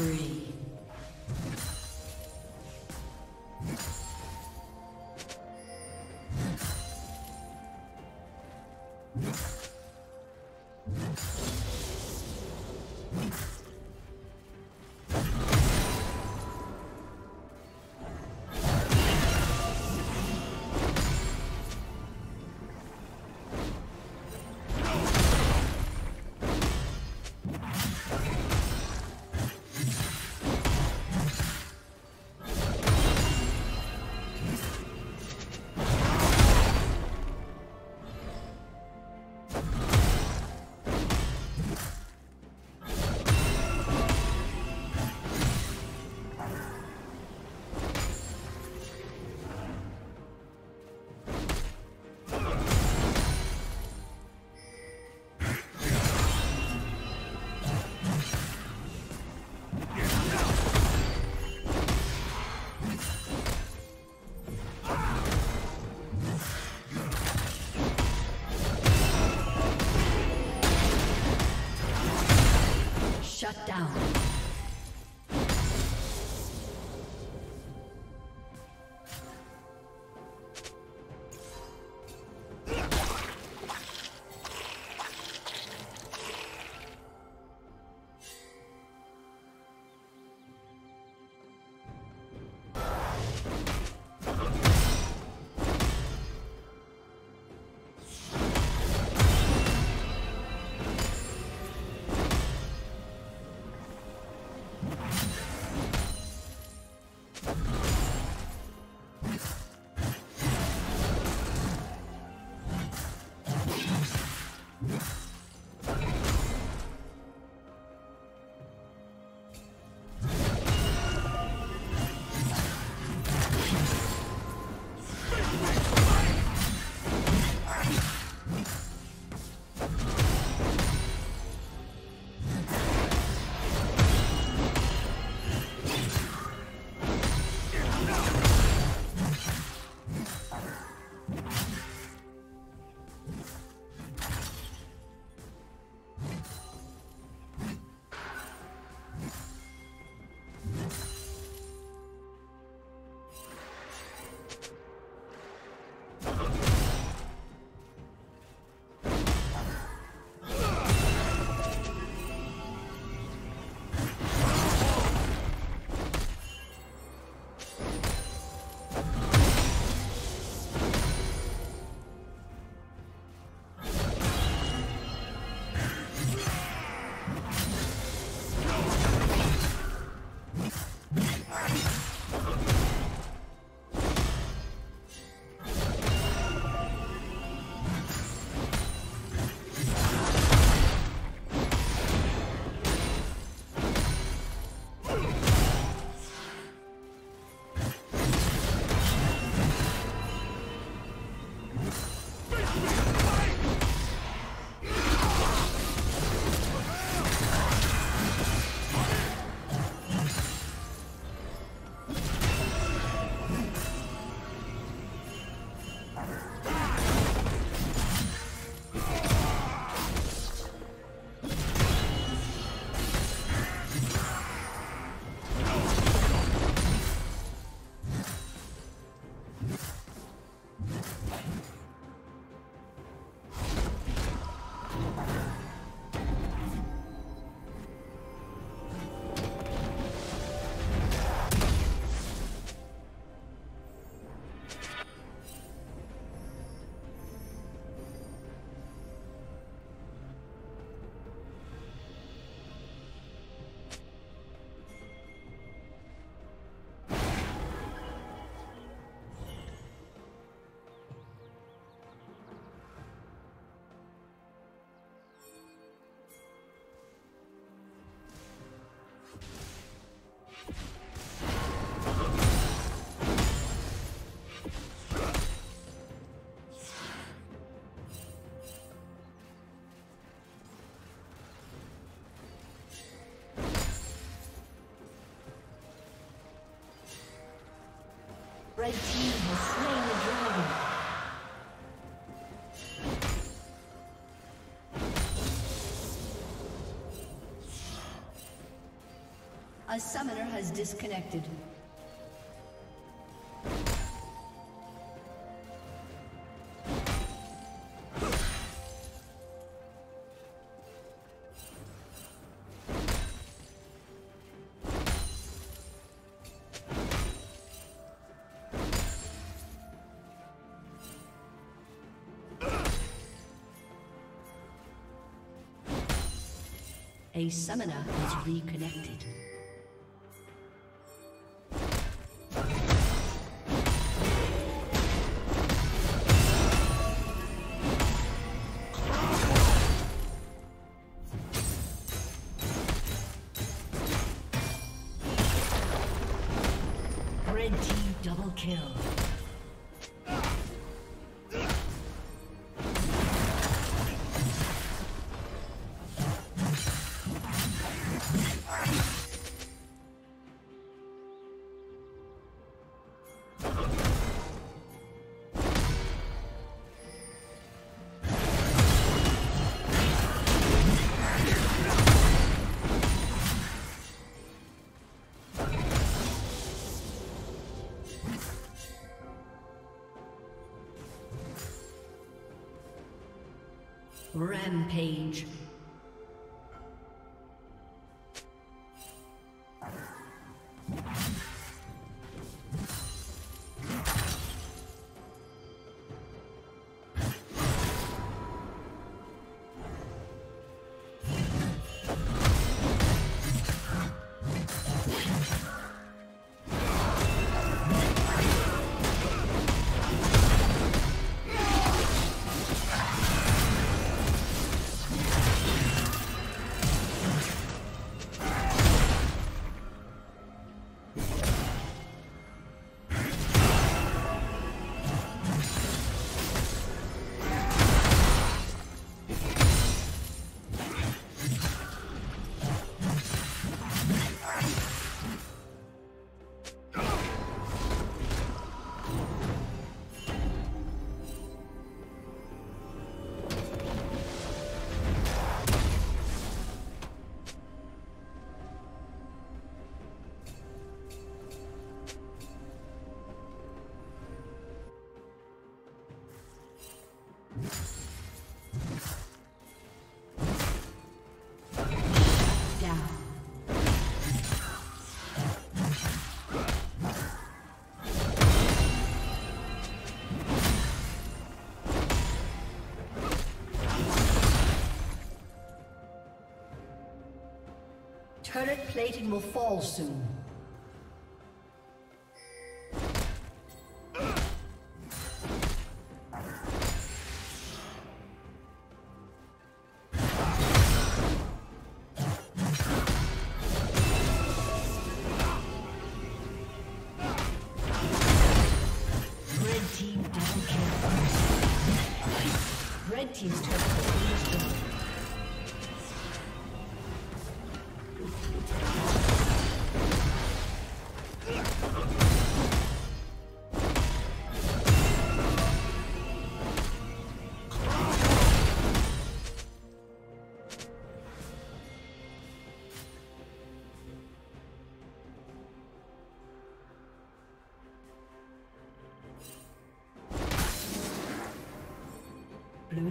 Free. Shut down. A summoner has disconnected. A summoner has reconnected. Red team double kill. Rampage. Turret plating will fall soon. Red team down kill. Red team's turret is destroyed. Blue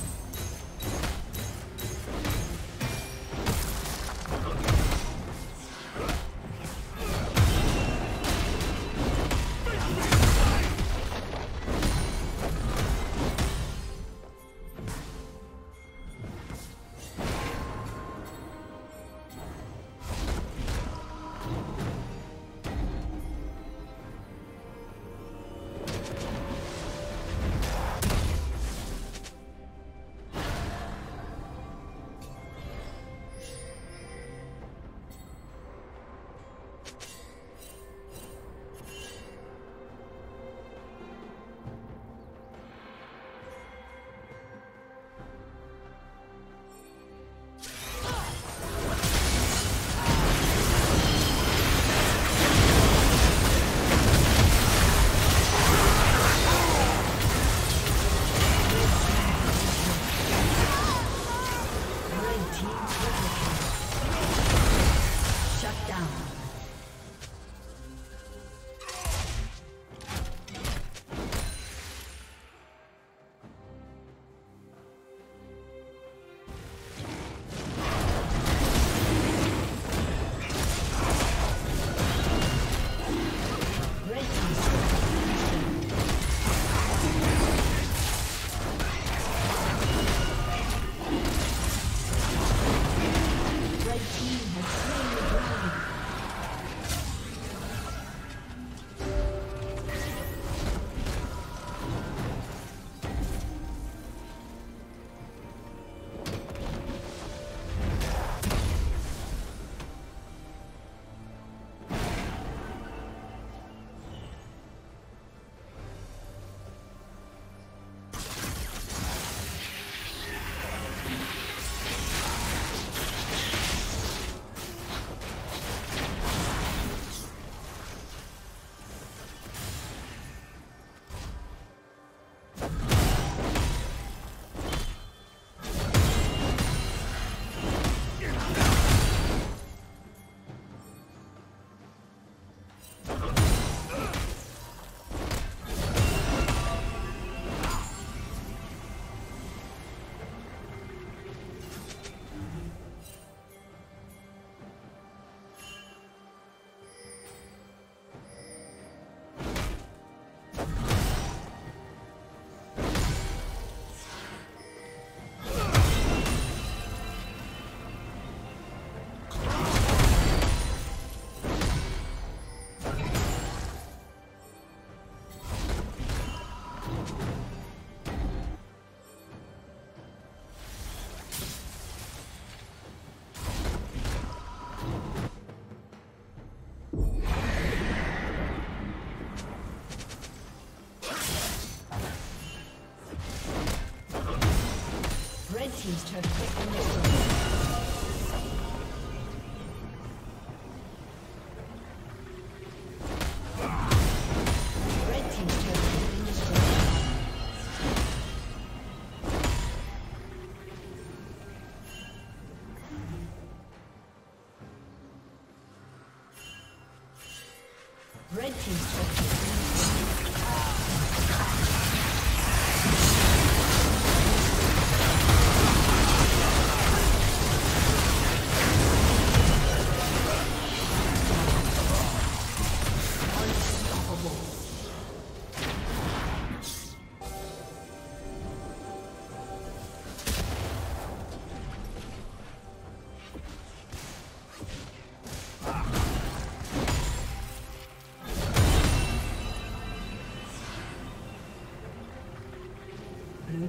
team's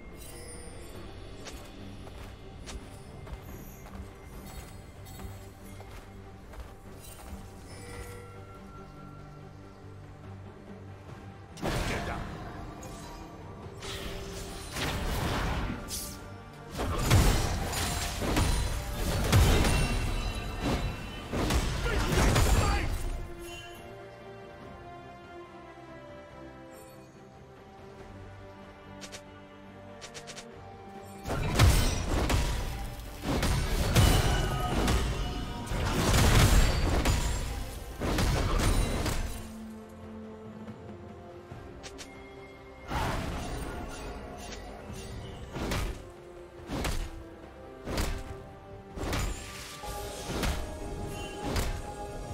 Blue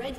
Red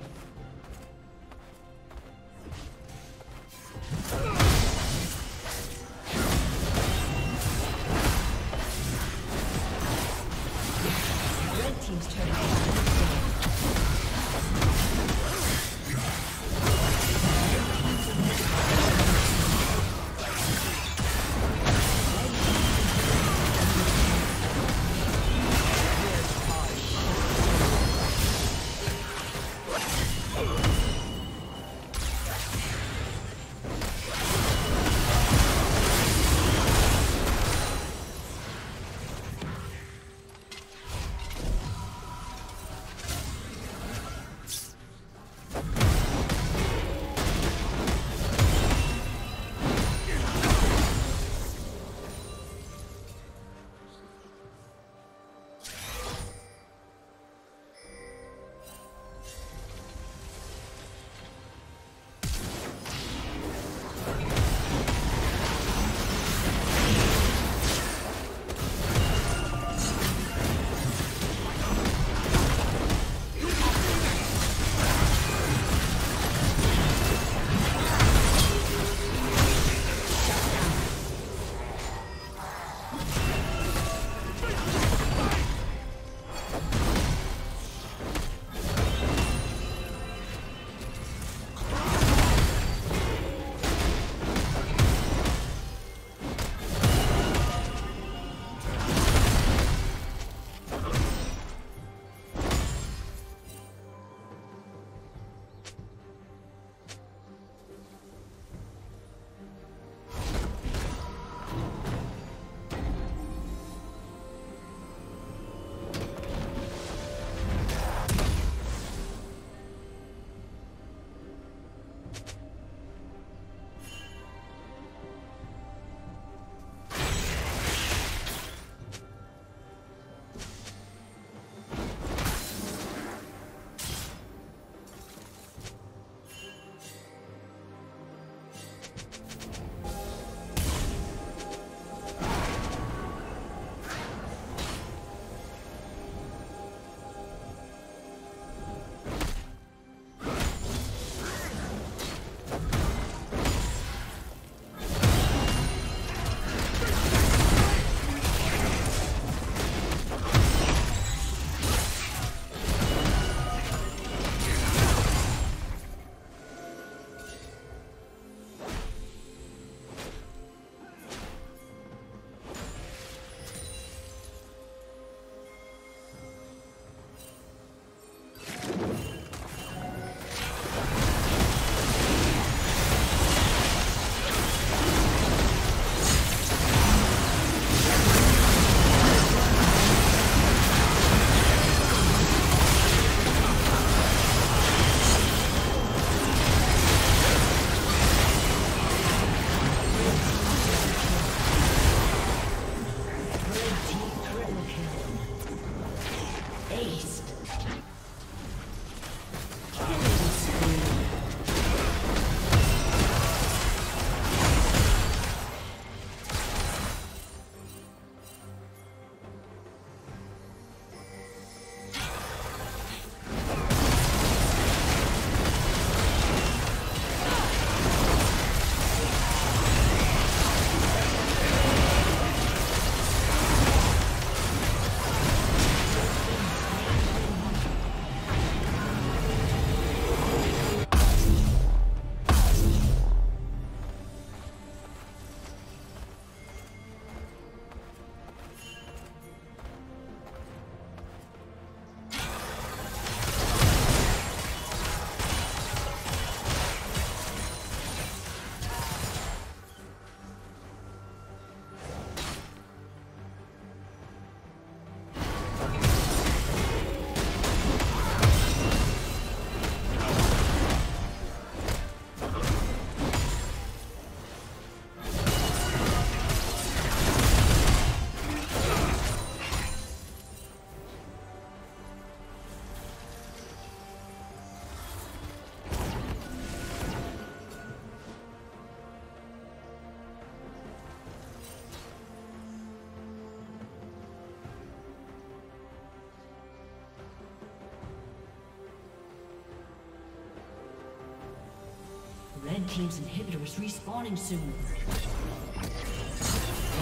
Red team's inhibitor is respawning soon.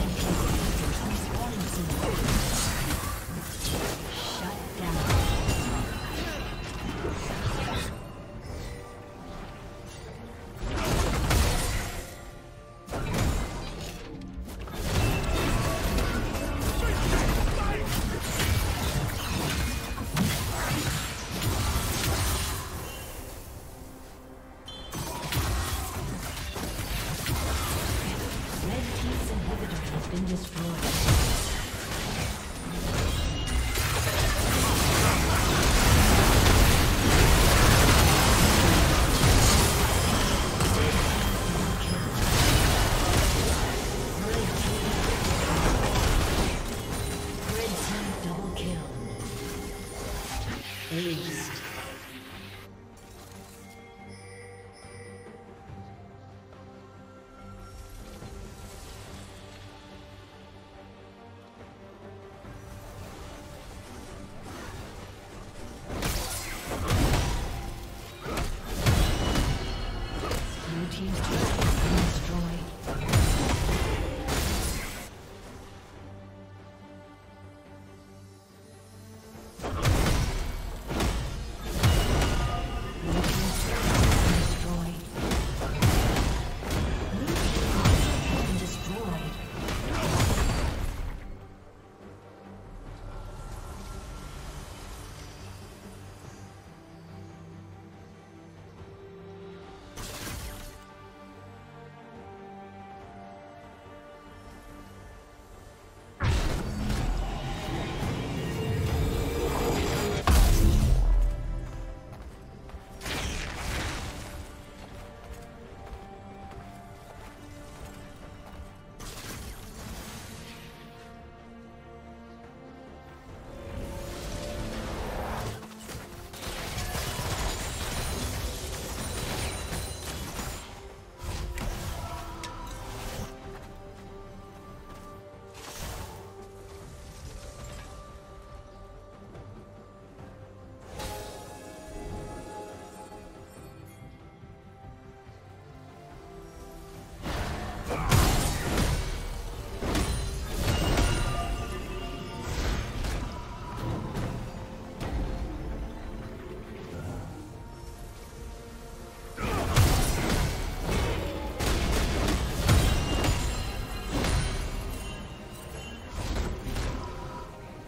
Red team's inhibitor is respawning soon.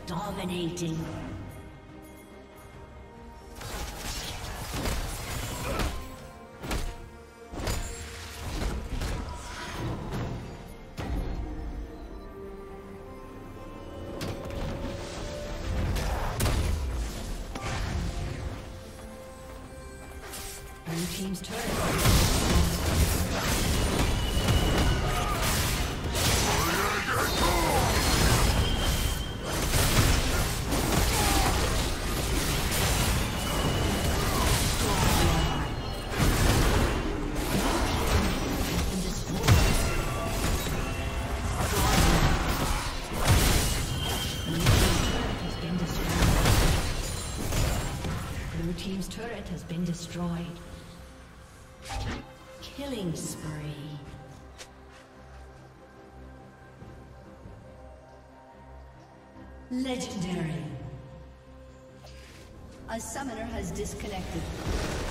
Dominating. Blue team's turret. Team's turret has been destroyed. Killing spree. Legendary. A summoner has disconnected.